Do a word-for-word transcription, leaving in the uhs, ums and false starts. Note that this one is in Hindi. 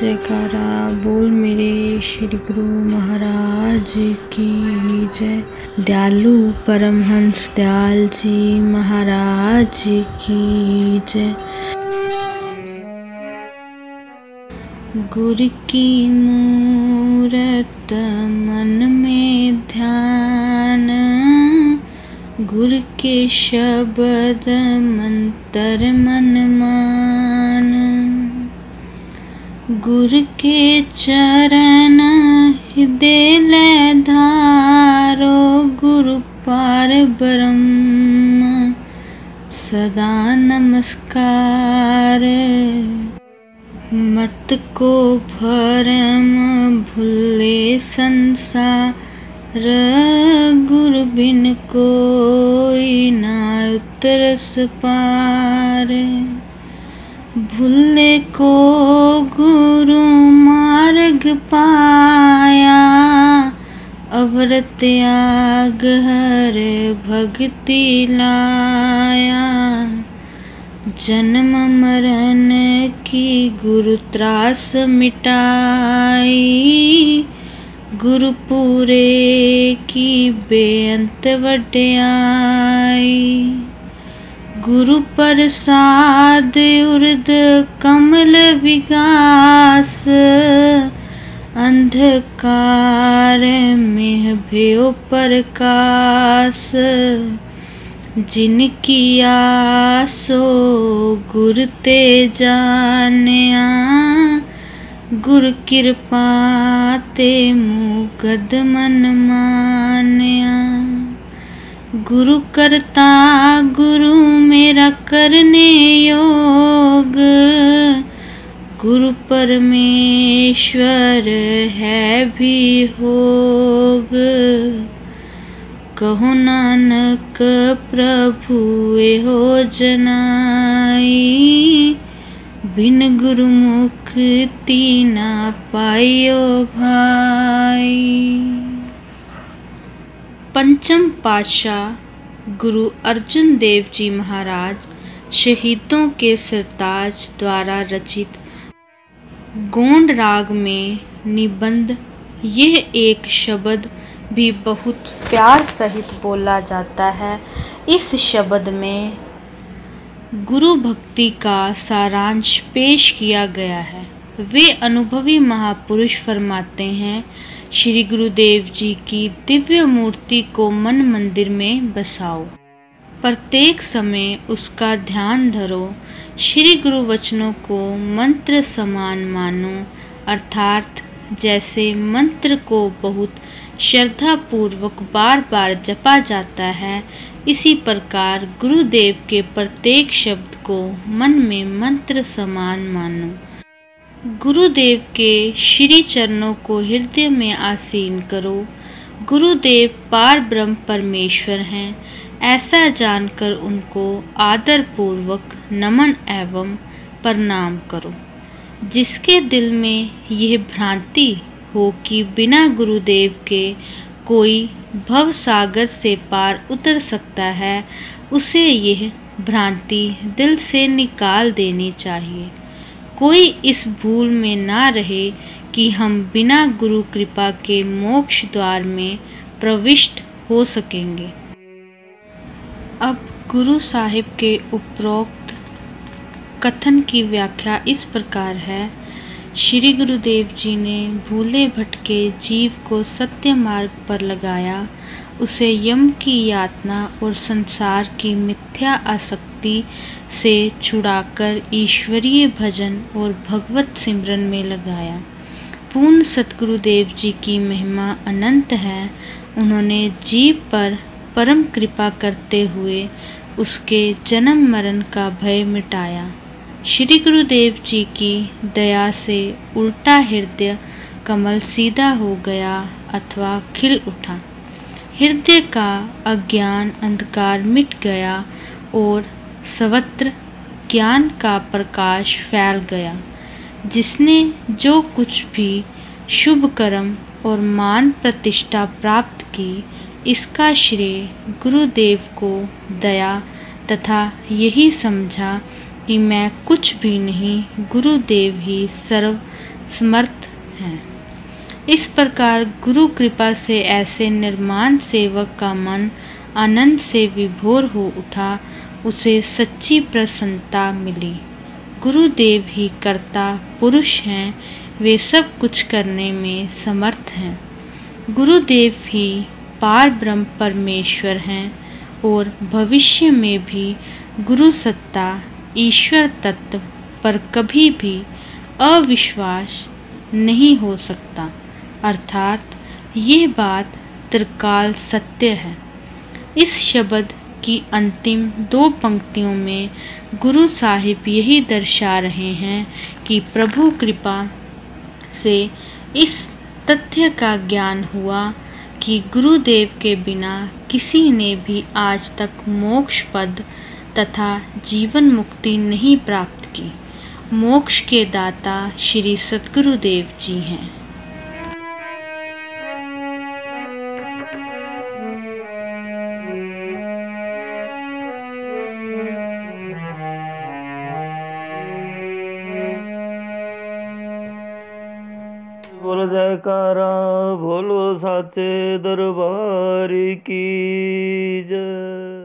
जयकारा बोल मेरे श्री गुरु महाराज की जय। दयालु परमहंस दयाल जी महाराज की जय। गुरु की मूरत मन में ध्यान, गुरु के शब्द मंतर मन मान, गुरु के चरण हृदय ले धारो, गुरु पार ब्रह्म सदा नमस्कार। मत को भरम भूले संसार, गुरु बिन कोई ना उतरस पार। भूले को गुरु मार्ग पाया, अवरत आग हर भक्ति लाया। जन्म मरण की गुरु त्रास मिटाई, गुरु पूरे की बेअंत वड्याई। गुरु प्रसाद उर्द कमल विकास, अंधकार में भयो प्रकाश। जिनकी आसो गुरु ते जानिया, गुरु कृपा ते मुकद मन मानिया। गुरु करता गुरु मेरा करने योग, गुरु परमेश्वर है भी होग। कहो नानक प्रभु एहो जनाई, बिन गुरु मुक्ति ना पाइयो भाई। पंचम पातशाह गुरु अर्जुन देव जी महाराज शहीदों के सरताज द्वारा रचित गोंड राग में निबंध। यह एक शब्द भी बहुत प्यार सहित बोला जाता है। इस शब्द में गुरु भक्ति का सारांश पेश किया गया है। वे अनुभवी महापुरुष फरमाते हैं, श्री गुरुदेव जी की दिव्य मूर्ति को मन मंदिर में बसाओ, प्रत्येक समय उसका ध्यान धरो, श्री गुरु वचनों को मंत्र समान मानो। अर्थात जैसे मंत्र को बहुत श्रद्धापूर्वक बार बार जपा जाता है, इसी प्रकार गुरुदेव के प्रत्येक शब्द को मन में मंत्र समान मानो। गुरुदेव के श्री चरणों को हृदय में आसीन करो। गुरुदेव पार ब्रह्म परमेश्वर हैं, ऐसा जानकर उनको आदर पूर्वक नमन एवं प्रणाम करो। जिसके दिल में यह भ्रांति हो कि बिना गुरुदेव के कोई भव सागर से पार उतर सकता है, उसे यह भ्रांति दिल से निकाल देनी चाहिए। कोई इस भूल में ना रहे कि हम बिना गुरु कृपा के मोक्ष द्वार में प्रविष्ट हो सकेंगे। अब गुरु साहिब के उपरोक्त कथन की व्याख्या इस प्रकार है। श्री गुरुदेव जी ने भूले भटके जीव को सत्य मार्ग पर लगाया, उसे यम की यातना और संसार की मिथ्या आसक्ति से छुड़ाकर ईश्वरीय भजन और भगवत सिमरन में लगाया। पूर्ण सतगुरुदेव जी की महिमा अनंत है। उन्होंने जीव पर परम कृपा करते हुए उसके जन्म मरण का भय मिटाया। श्री गुरुदेव जी की दया से उल्टा हृदय कमल सीधा हो गया अथवा खिल उठा। हृदय का अज्ञान अंधकार मिट गया और सर्वत्र ज्ञान का प्रकाश फैल गया। जिसने जो कुछ भी शुभ कर्म और मान प्रतिष्ठा प्राप्त की, इसका श्रेय गुरुदेव को दया तथा यही समझा कि मैं कुछ भी नहीं, गुरुदेव ही सर्व समर्थ हैं। इस प्रकार गुरु कृपा से ऐसे निर्माण सेवक का मन आनंद से विभोर हो उठा, उसे सच्ची प्रसन्नता मिली। गुरुदेव ही कर्ता पुरुष हैं, वे सब कुछ करने में समर्थ हैं। गुरुदेव ही पार ब्रह्म परमेश्वर हैं और भविष्य में भी गुरु सत्ता, ईश्वर तत्व पर कभी भी अविश्वास नहीं हो सकता। अर्थात ये बात त्रिकाल सत्य है। इस शब्द की अंतिम दो पंक्तियों में गुरु साहिब यही दर्शा रहे हैं कि प्रभु कृपा से इस तथ्य का ज्ञान हुआ कि गुरुदेव के बिना किसी ने भी आज तक मोक्ष पद तथा जीवन मुक्ति नहीं प्राप्त की। मोक्ष के दाता श्री सद्गुरुदेव जी हैं। बोल जयकारा भोलो साचे दरबार की जय।